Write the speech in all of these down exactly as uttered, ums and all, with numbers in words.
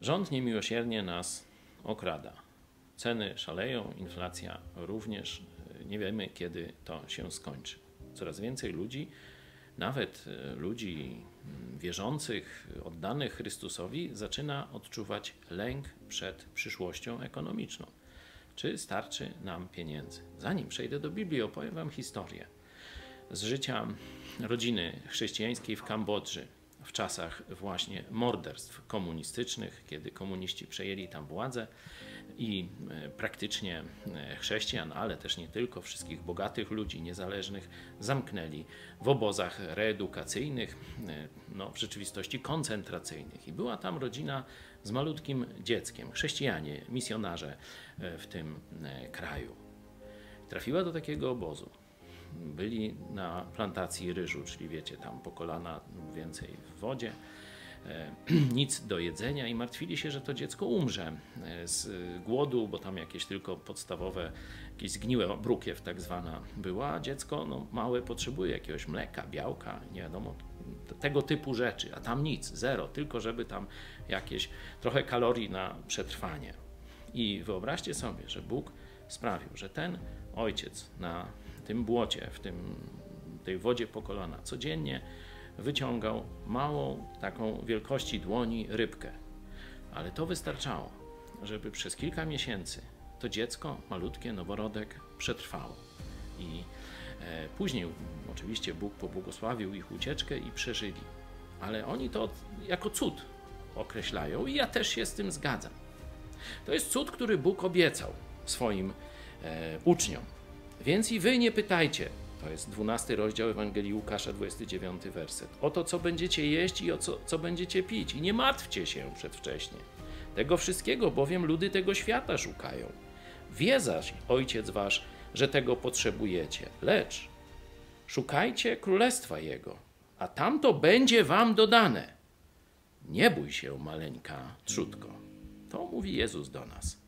Rząd niemiłosiernie nas okrada. Ceny szaleją, inflacja również. Nie wiemy, kiedy to się skończy. Coraz więcej ludzi, nawet ludzi wierzących, oddanych Chrystusowi, zaczyna odczuwać lęk przed przyszłością ekonomiczną. Czy starczy nam pieniędzy? Zanim przejdę do Biblii, opowiem wam historię z życia rodziny chrześcijańskiej w Kambodży w czasach właśnie morderstw komunistycznych, kiedy komuniści przejęli tam władzę i praktycznie chrześcijan, ale też nie tylko, wszystkich bogatych ludzi niezależnych zamknęli w obozach reedukacyjnych, no, w rzeczywistości koncentracyjnych. I była tam rodzina z malutkim dzieckiem, chrześcijanie, misjonarze w tym kraju. Trafiła do takiego obozu. Byli na plantacji ryżu, czyli wiecie, tam po kolana więcej w wodzie, nic do jedzenia i martwili się, że to dziecko umrze z głodu, bo tam jakieś tylko podstawowe, jakieś zgniłe brukiew tak zwana była, a dziecko no, małe potrzebuje jakiegoś mleka, białka, nie wiadomo, tego typu rzeczy, a tam nic, zero, tylko żeby tam jakieś trochę kalorii na przetrwanie. I wyobraźcie sobie, że Bóg sprawił, że ten ojciec na w tym błocie, w tym, tej wodzie po kolana codziennie wyciągał małą, taką wielkości dłoni rybkę. Ale to wystarczało, żeby przez kilka miesięcy to dziecko, malutkie, noworodek przetrwało. I e, później oczywiście Bóg pobłogosławił ich ucieczkę i przeżyli. Ale oni to jako cud określają i ja też się z tym zgadzam. To jest cud, który Bóg obiecał swoim e, uczniom. Więc i wy nie pytajcie, to jest dwunasty rozdział Ewangelii Łukasza, dwudziesty dziewiąty werset, o to, co będziecie jeść i o co, co będziecie pić. I nie martwcie się przedwcześnie. Tego wszystkiego bowiem ludy tego świata szukają. Wie zaś Ojciec wasz, że tego potrzebujecie. Lecz szukajcie Królestwa Jego, a tamto będzie wam dodane. Nie bój się, maleńka trzódko. To mówi Jezus do nas.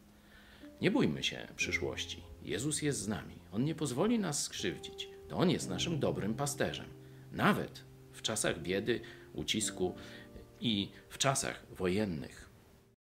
Nie bójmy się przyszłości. Jezus jest z nami. On nie pozwoli nas skrzywdzić. To On jest naszym dobrym pasterzem. Nawet w czasach biedy, ucisku i w czasach wojennych.